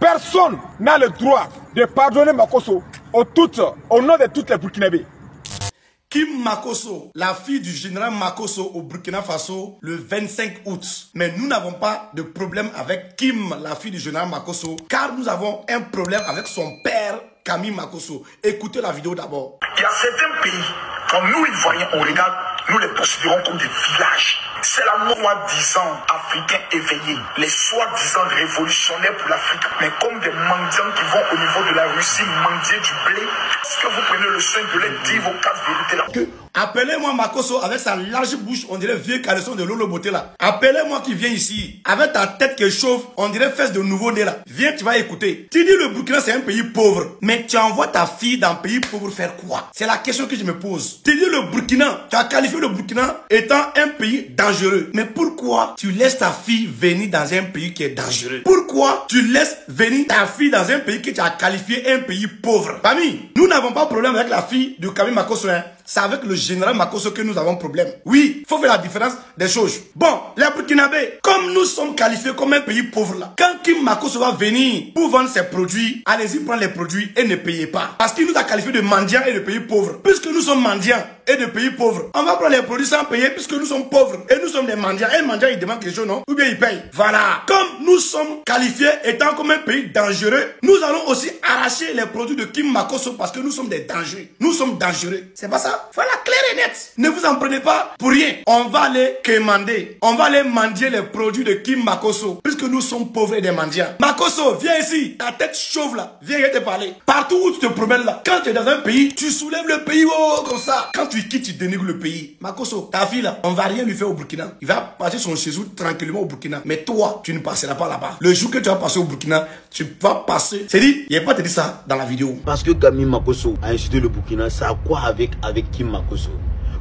Personne n'a le droit de pardonner Makosso au nom de toutes les Burkinabés. Kimi Makosso, la fille du général Makosso au Burkina Faso le 25 août. Mais nous n'avons pas de problème avec Kim, la fille du général Makosso, car nous avons un problème avec son père, Camille Makosso. Écoutez la vidéo d'abord. Il y a certains pays, quand nous les voyons, on regarde, nous les considérons comme des villages. C'est la soi-disant africain éveillé, les soi-disant révolutionnaires pour l'Afrique, mais comme des mendiants qui vont au niveau de la Russie, mendier du blé. Est-ce que vous prenez le soin de les dire vos quatre vérités là? Appelez-moi Makosso avec sa large bouche, on dirait vieux caleçon de Lolo Boté là. Appelez-moi qui vient ici, avec ta tête qui chauffe, on dirait fesse de nouveau-né là. Viens, tu vas écouter. Tu dis le Burkina c'est un pays pauvre, mais tu envoies ta fille dans un pays pauvre faire quoi? C'est la question que je me pose. Tu dis le Burkina, tu as qualifié le Burkina étant un pays dangereux. Mais pourquoi tu laisses ta fille venir dans un pays qui est dangereux? Pourquoi tu laisses venir ta fille dans un pays que tu as qualifié un pays pauvre? Famille, nous n'avons pas de problème avec la fille de Camille Makosso, hein. C'est avec le général Makosso que nous avons problème. Oui, il faut faire la différence des choses. Bon, les Burkinabés, comme nous sommes qualifiés comme un pays pauvre là, quand Kimi Makosso va venir pour vendre ses produits, allez-y prendre les produits et ne payez pas. Parce qu'il nous a qualifiés de mendiants et de pays pauvres. Puisque nous sommes mendiants et de pays pauvres, on va prendre les produits sans payer puisque nous sommes pauvres et nous sommes des mendiants. Et mendiant, il demande quelque chose, non? Ou bien il paye. Voilà. Comme nous sommes qualifiés étant comme un pays dangereux, nous allons aussi arracher les produits de Kimi Makosso parce que nous sommes des dangereux. Nous sommes dangereux. C'est pas ça? Voilà, clair et net. Ne vous en prenez pas pour rien. On va aller quémander. On va aller mendier les produits de Kimi Makosso. Puisque nous sommes pauvres et des mendiants. Makosso, viens ici. Ta tête chauve là. Viens, je vais te parler. Partout où tu te promènes là. Quand tu es dans un pays, tu soulèves le pays comme ça. Quand tu quittes, tu dénigres le pays. Makosso, ta fille là, on va rien lui faire au Burkina. Il va passer son chez-vous tranquillement au Burkina. Mais toi, tu ne passeras pas là-bas. Le jour que tu vas passer au Burkina, tu vas passer. C'est dit, il n'y a pas te dire ça dans la vidéo. Parce que Kimi Makosso a insulté le Burkina, ça a quoi avec Kimi Makosso?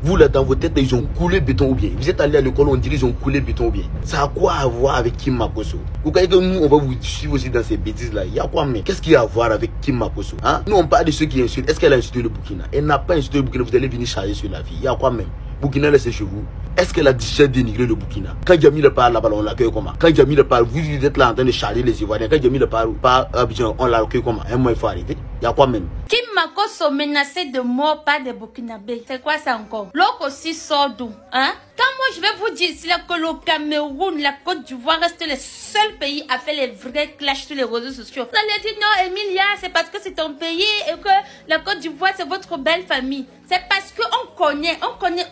Vous là dans vos têtes, ils ont coulé béton ou bien. Vous êtes allé à l'école, on dirait ils ont coulé béton ou bien. Ça a quoi à voir avec Kimi Makosso? Vous croyez que nous on va vous suivre aussi dans ces bêtises là? Il y a quoi mais? Qu'est-ce qu'il y a à voir avec Kimi Makosso? Hein? Nous on parle de ceux qui insultent. Est-ce qu'elle a insulté le Burkina? Elle n'a pas insulté le Burkina, vous allez venir charger sur la fille. Il y a quoi même? Burkina laissez chez vous. Est-ce qu'elle a déjà dénigré le Burkina? Quand Djamil parle là-bas, on l'accueille comment? Quand Djamil parle, vous êtes là en train de charger les Ivoiriens. Quand Djamil parle par Abidjan, on l'accueille comment? Un mois il faut arrêter. Il y a quoi même? Kimi Makosso menacé de mort par des Burkinabés. C'est quoi ça encore? L'autre aussi sort d'où? Hein? Quand moi je vais vous dire c'est là que le Cameroun, la Côte d'Ivoire restent les seuls pays à faire les vrais clashs sur les réseaux sociaux. Vous allez dire non, Emilia, c'est parce que c'est ton pays et que la Côte d'Ivoire c'est votre belle famille. C'est parce qu'on connaît,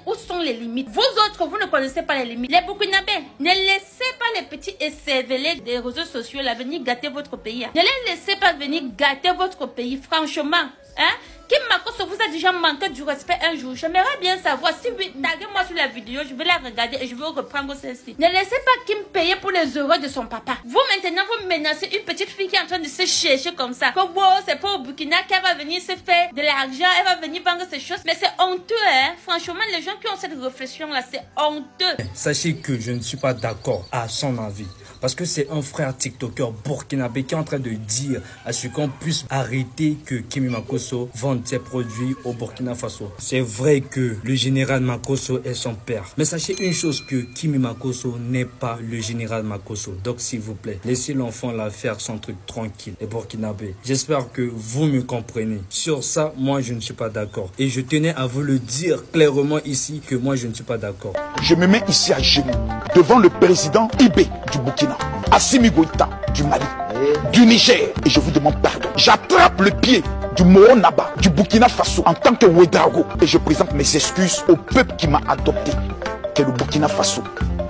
où sont les limites. Vous autres, vous ne connaissez pas les limites. Les Burkinabés, ne laissez pas les petits écervelés des réseaux sociaux là venir gâter votre pays. Hein. Ne les laissez pas venir gâter votre pays, franchement. Hein? Kimi Makosso vous a déjà manqué du respect un jour. J'aimerais bien savoir si vous taguez-moi sur la vidéo, je vais la regarder et je vais reprendre celle-ci. Ne laissez pas Kim payer pour les heureux de son papa. Vous maintenant, vous menacez une petite fille qui est en train de se chercher comme ça. Que wow, c'est pas au Burkina qu'elle va venir se faire de l'argent, elle va venir vendre ses choses. Mais c'est honteux, hein. Franchement, les gens qui ont cette réflexion-là, c'est honteux. Sachez que je ne suis pas d'accord à son avis. Parce que c'est un frère TikToker burkinabé qui est en train de dire à ce qu'on puisse arrêter que Kimi Makosso vende ses produits au Burkina Faso. C'est vrai que le général Makosso est son père. Mais sachez une chose, que Kimi Makosso n'est pas le général Makosso. Donc s'il vous plaît, laissez l'enfant là faire son truc tranquille, les burkinabés. J'espère que vous me comprenez. Sur ça, moi je ne suis pas d'accord. Et je tenais à vous le dire clairement ici que moi je ne suis pas d'accord. Je me mets ici à genoux devant le président Ibé du Burkina. Assimi Goïta du Mali, du Niger, et je vous demande pardon. J'attrape le pied du Moronaba, du Burkina Faso en tant que Ouedrago, et je présente mes excuses au peuple qui m'a adopté, qui est le Burkina Faso,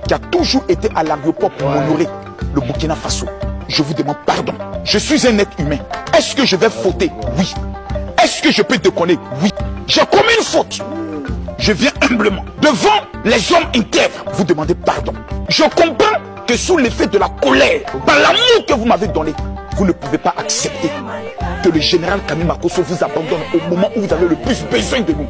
qui a toujours été à l'aéroport pour m'honorer, le Burkina Faso. Je vous demande pardon. Je suis un être humain. Est-ce que je vais fauter? Oui. Est-ce que je peux déconner? Oui. J'ai commis une faute. Je viens humblement devant les hommes intègres vous demander pardon. Je comprends que sous l'effet de la colère, par l'amour que vous m'avez donné, vous ne pouvez pas accepter que le général Kimi Makosso vous abandonne au moment où vous avez le plus besoin de nous.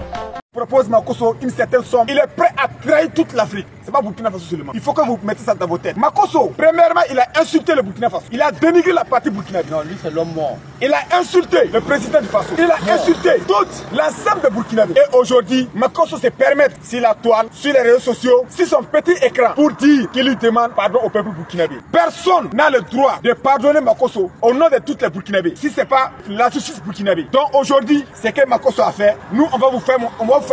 Propose Makosso une certaine somme, il est prêt à trahir toute l'Afrique. C'est pas Burkina Faso seulement. Il faut que vous mettez ça dans vos têtes. Makosso, premièrement, il a insulté le Burkina Faso. Il a dénigré la partie burkinabé. Non, lui c'est l'homme mort. il a insulté le président du Faso. Il a insulté toute l'ensemble de Burkina Faso. Et aujourd'hui, Makosso se permet sur la toile, sur les réseaux sociaux, sur son petit écran, pour dire qu'il lui demande pardon au peuple burkinabé. Personne n'a le droit de pardonner Makosso au nom de toutes les Burkinabés, si ce n'est pas la justice burkinabé. Donc aujourd'hui, ce que Makosso a fait, nous on va vous faire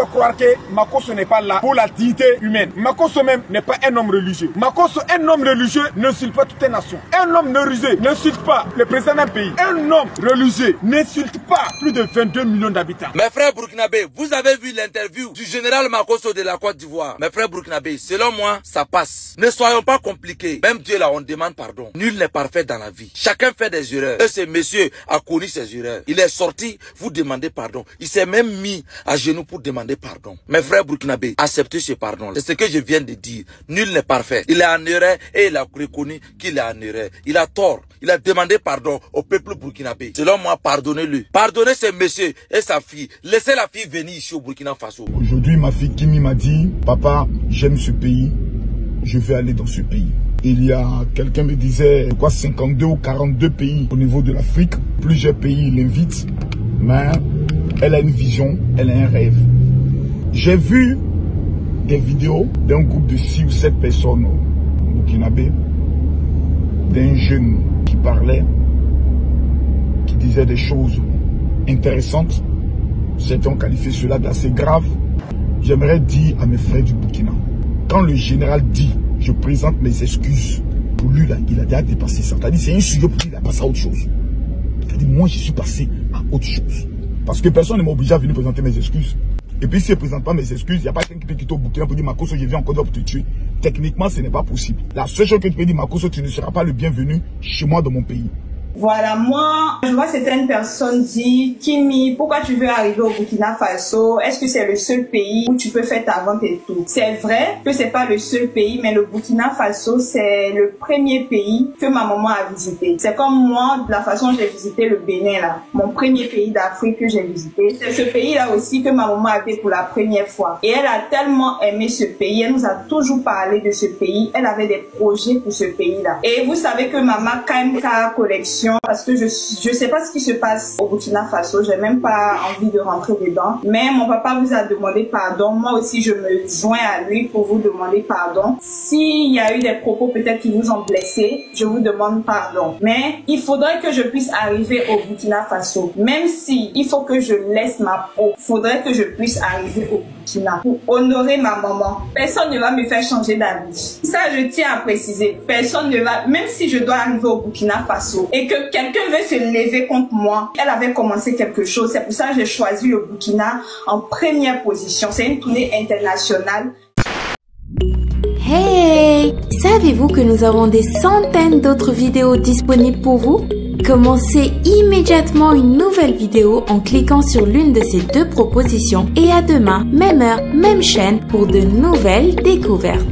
croire que Makosso n'est pas là pour la dignité humaine. Makosso même n'est pas un homme religieux. Makosso, un homme religieux, n'insulte pas toute une nation. Un homme religieux n'insulte pas le président d'un pays. Un homme religieux n'insulte pas plus de 22 millions d'habitants. Mes frères burkinabés, vous avez vu l'interview du général Makosso de la Côte d'Ivoire. Mes frères burkinabés, selon moi, ça passe. Ne soyons pas compliqués. Même Dieu là, on demande pardon. Nul n'est parfait dans la vie. Chacun fait des erreurs. Et ce monsieur a connu ses erreurs. Il est sorti, vous demandez pardon. Il s'est même mis à genoux pour demander pardon. Mes frères burkinabés, acceptez ce pardon. C'est ce que je viens de dire. Nul n'est parfait. Il est en erreur et il a reconnu qu'il est en erreur. Il a tort. Il a demandé pardon au peuple burkinabé. Selon moi, pardonnez-le. Pardonnez ce monsieur et sa fille. Laissez la fille venir ici au Burkina Faso. Aujourd'hui, ma fille Kimi m'a dit, papa, j'aime ce pays. Je vais aller dans ce pays. Il y a, quelqu'un me disait, quoi, 52 ou 42 pays au niveau de l'Afrique. Plusieurs pays l'invitent. Mais elle a une vision, elle a un rêve. J'ai vu des vidéos d'un groupe de 6 ou 7 personnes au burkinabé, d'un jeune qui parlait, qui disait des choses intéressantes. Certains qualifié cela d'assez grave. J'aimerais dire à mes frères du Burkina, quand le général dit « je présente mes excuses », pour lui, là, il a déjà dépassé ça. C'est-à-dire c'est un sujet pour lui, il a passé à autre chose. C'est-à-dire moi, je suis passé à autre chose. Parce que personne ne m'a obligé à venir présenter mes excuses. Et puis, si je ne présente pas mes excuses, il n'y a pas quelqu'un qui est au Burkina pour dire « Makosso, je viens encore pour te tuer ». Techniquement, ce n'est pas possible. La seule chose que tu peux dire, Makosso, tu ne seras pas le bienvenu chez moi, dans mon pays. Voilà, moi, je vois certaines personnes dire « Kimi, pourquoi tu veux arriver au Burkina Faso? Est-ce que c'est le seul pays où tu peux faire ta vente et tout ?» C'est vrai que c'est pas le seul pays, mais le Burkina Faso, c'est le premier pays que ma maman a visité. C'est comme moi, de la façon dont j'ai visité le Bénin, là. Mon premier pays d'Afrique que j'ai visité. C'est ce pays-là aussi que ma maman a fait pour la première fois. Et elle a tellement aimé ce pays, elle nous a toujours parlé de ce pays, elle avait des projets pour ce pays-là. Et vous savez que ma marque KMK Collection, parce que je sais pas ce qui se passe au Burkina Faso, j'ai même pas envie de rentrer dedans. Mais mon papa vous a demandé pardon, moi aussi je me joins à lui pour vous demander pardon. S'il y a eu des propos peut-être qui vous ont blessé, je vous demande pardon. Mais il faudrait que je puisse arriver au Burkina Faso, même si il faut que je laisse ma peau, faudrait que je puisse arriver au Burkina pour honorer ma maman. Personne ne va me faire changer d'avis. Ça je tiens à préciser, personne ne va, même si je dois arriver au Burkina Faso et que quelqu'un veut se lever contre moi. Elle avait commencé quelque chose, c'est pour ça que j'ai choisi le Burkina en première position. C'est une tournée internationale. Hey! Savez-vous que nous avons des centaines d'autres vidéos disponibles pour vous? Commencez immédiatement une nouvelle vidéo en cliquant sur l'une de ces deux propositions et à demain, même heure, même chaîne pour de nouvelles découvertes.